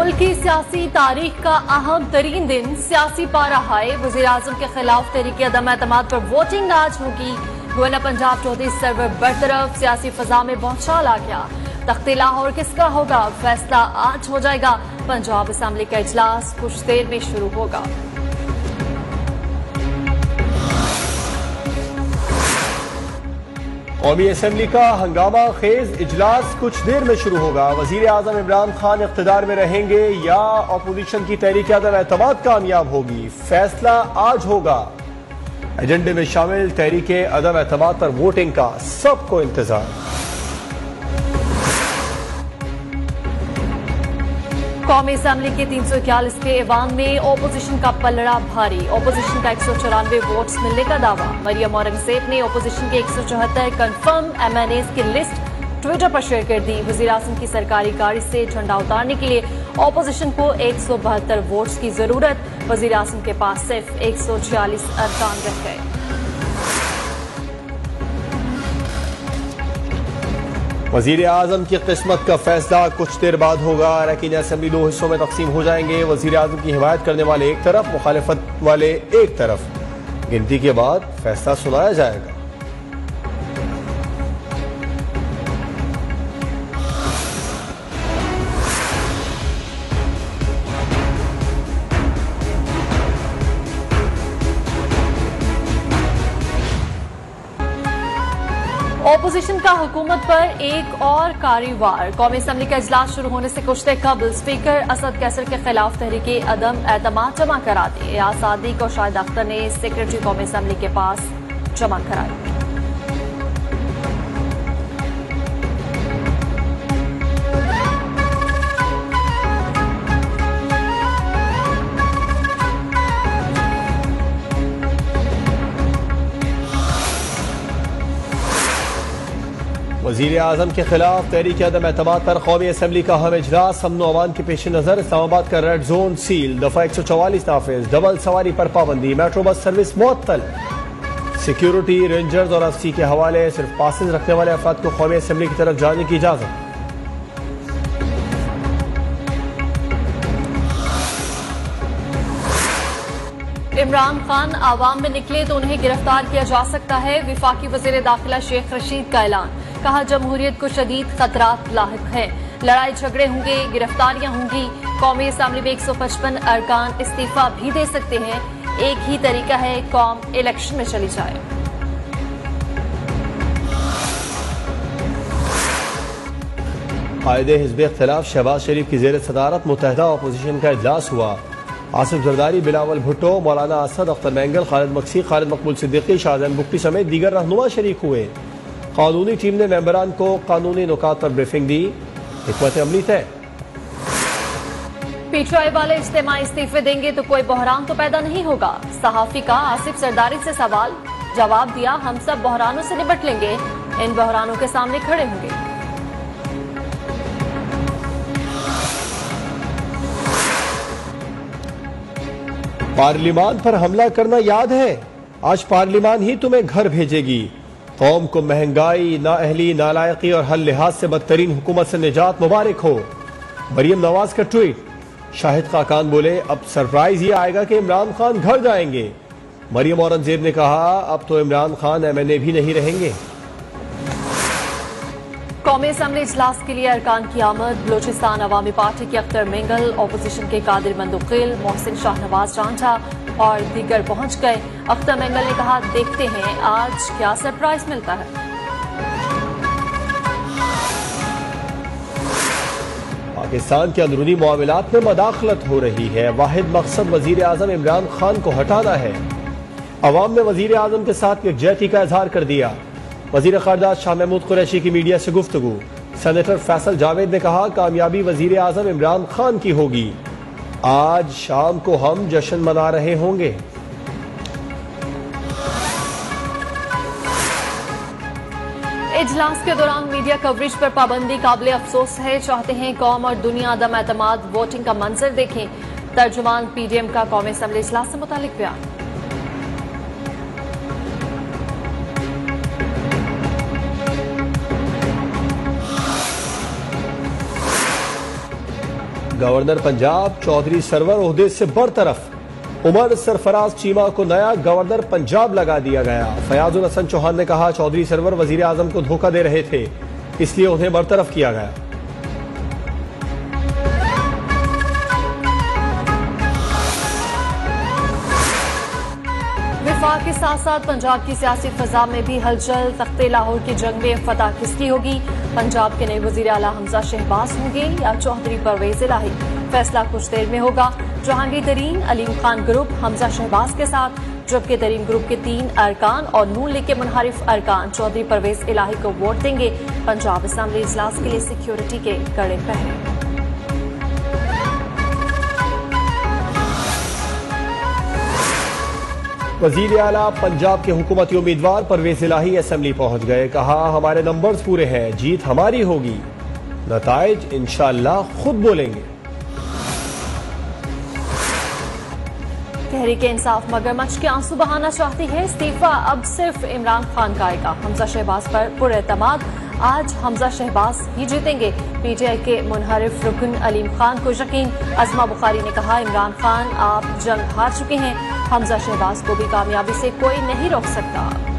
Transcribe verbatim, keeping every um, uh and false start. मुल्क की सियासी तारीख का अहम तरीन दिन सियासी पारा हाय। वज़ीर आज़म के खिलाफ तहरीक अदम एतमाद पर वोटिंग आज होगी। गवर्नर पंजाब चौधरी सरवर बरतरफ, सियासी फजा में बौछार आ गया। तख्ते लाहौर किसका होगा, फैसला आज हो जाएगा। पंजाब असेंबली का इजलास कुछ देर में शुरू होगा। कौमी असम्बली का हंगामा खेज इजलास कुछ देर में शुरू होगा। वजीर आजम इमरान खान इख्तिदार में रहेंगे या अपोजिशन की तहरीक आदम एतमाद कामयाब होगी, फैसला आज होगा। एजेंडे में शामिल तहरीक आदम एतमाद पर वोटिंग का सबको इंतजार। कौमी असम्बली के तीन सौ इकतालीस के ऐवान में ओपोजिशन का पलड़ा भारी। ओपोजिशन का एक सौ चौरानवे वोट्स मिलने का दावा। मरियम औरंगजेब ने ओपोजिशन के एक सौ चौहत्तर कन्फर्म एम एन एज की लिस्ट ट्विटर पर शेयर कर दी। वजीर आजम की सरकारी गाड़ी से झंडा उतारने के लिए ओपोजिशन को एक सौ बहत्तर वोट्स की जरूरत। वजीर आजम के पास सिर्फ एक सौ छियालीस अरकान रह गए। वजीर आजम की किस्मत का फैसला कुछ देर बाद होगा। अरकान असेंबली दो हिस्सों में तकसीम हो जाएंगे। वजीर आजम की हिमायत करने वाले एक तरफ, मुखालफत वाले एक तरफ। गिनती के बाद फैसला सुनाया जाएगा। ओपोजिशन का हुकूमत पर एक और कारीवार। कौमी असम्बली का इजलास शुरू होने से कुछ देर कबल स्पीकर असद कैसर के खिलाफ तहरीके अदम एतमाद जमा करा दी। सादिक और शाहिद अख्तर ने सेक्रेटरी कौमी असम्बली के पास जमा कराई। वज़ीर आज़म के खिलाफ तहरीक अदम एतमाद पर कौमी असम्बली का अहम इजलास। अमन अमान के पेश नज़र इस्लामाबाद का रेड जोन सील। दफा एक सौ चौवालीस नाफिज। डबल सवारी पर पाबंदी। मेट्रो बस सर्विस मुअत्तल। सिक्योरिटी रेंजर्स और एफ सी के हवाले। सिर्फ पासेज रखने वाले अफराद को कौमी असम्बली की तरफ जाने की इजाज़त। इमरान खान आवाम में निकले तो उन्हें गिरफ्तार किया जा सकता है। विफाकी वज़ीर दाखिला शेख रशीद का ऐलान। कहा जमहूरियत को शदीद खतरात लाहिक हैं। लड़ाई झगड़े होंगे, गिरफ्तारियां होंगी। कौमी असम्बली में एक सौ पचपन अरकान इस्तीफा भी दे सकते हैं। एक ही तरीका है, कौम इलेक्शन में चली जाए। कायदे हिज़्ब इख्तिलाफ शहबाज शरीफ की जेर सदारत मुत्तहदा अपोजिशन का इजलास हुआ। आसिफ जरदारी, बिलावल भुट्टो, मौलाना असद, अख्तर मेंगल, खालिद मकसीद, खालिद मकबूल सिद्दीकी, शाहजहान बुक्टी समेत दीगर रहनुमा शरीक हुए। कानूनी टीम ने मेंबरान को कानूनी नुकात पर ब्रीफिंग दी। हिकमत अमली तय। पीटीआई वाले इज्तिमा इस्तीफे देंगे तो कोई बहरान तो पैदा नहीं होगा। सहाफी का आसिफ सरदारी से सवाल, जवाब दिया हम सब बहरानों से निपट लेंगे, इन बहरानों के सामने खड़े होंगे। पार्लिमान पर हमला करना याद है, आज पार्लिमान ही तुम्हें घर भेजेगी। कौम को महंगाई, नाअहली, नालायकी और हर लिहाज से बदतरीन हुकूमत से निजात मुबारक हो। मरियम नवाज का ट्वीट। शाहिद खाकान बोले अब सरप्राइज ये आएगा कि इमरान खान घर जाएंगे। मरियम औरंगजेब ने कहा अब तो Imran Khan M N A भी नहीं रहेंगे। कौमी असम्बली इजलास के लिए अरकान की आमद। बलोचिस्तान अवामी पार्टी के अख्तर मेंगल, ओपोजिशन के कादिर मंदुकिल, मोहसिन शाहनवाज चांटा और दीगर पहुंच गए। अख्तर मेंगल ने कहा देखते हैं आज क्या सरप्राइज मिलता है। पाकिस्तान के अंदरूनी मामलात में मदाखलत हो रही है। वाहिद मकसद वजीर आजम इमरान खान को हटाना है। अवाम ने वजीर आजम के साथ यकजहती का इजहार कर दिया। वजीर खारजा शाह महमूद कुरैशी की मीडिया से गुफ्तगू। सेनेटर फैसल जावेद ने कहा कामयाबी वजीर आजम इमरान खान की होगी। आज शाम को हम जश्न मना रहे होंगे। इजलास के दौरान मीडिया कवरेज पर पाबंदी काबिल अफसोस है। चाहते हैं कौम और दुनिया अदम एतमाद वोटिंग का मंजर देखें। तर्जुमान पी डी एम का कौमी असम्बली इजलास से मुतालिक बयान। गवर्नर पंजाब चौधरी सरवर ओहदे से बरतरफ, उमर सरफराज चीमा को नया गवर्नर पंजाब लगा दिया गया। फयाजुल हसन चौहान ने कहा, चौधरी सरवर वजीर आजम को धोखा दे रहे थे, इसलिए उन्हें बरतरफ किया गया। वफाक के साथ साथ पंजाब की सियासी फजा में भी हलचल। तख्ते लाहौर की जंग में फतह किसकी होगी? पंजाब के नए वजीर आला हमजा शहबाज होंगे या चौधरी परवेज इलाही? फैसला कुछ देर में होगा। जहांगीर तरीन अलीम खान ग्रुप हमजा शहबाज के साथ, जबकि तरीन ग्रुप के तीन अरकान और नून लीग के मुनहरिफ अरकान चौधरी परवेज इलाही को वोट देंगे। पंजाब असम्बली इजलास के लिए सिक्योरिटी के कड़े पहरे। वजीर आला पंजाब के हुकूमती उम्मीदवार परवेज इलाही असेंबली पहुंच गए। कहा, हमारे नंबर्स पूरे हैं, जीत हमारी होगी, नताइज इंशाअल्लाह खुद बोलेंगे। तहरीक इंसाफ मगरमच्छ के आंसू बहाना चाहती है, इस्तीफा अब सिर्फ इमरान खान का आएगा। हमजा शहबाज पर पुरएतमाद, आज हमजा शहबाज ही जीतेंगे। पीटीआई के मुनहरिफ रुकन अलीम खान को यकीन। अजमा बुखारी ने कहा, इमरान खान आप जंग हार चुके हैं, हमजा शहबाज को भी कामयाबी से कोई नहीं रोक सकता।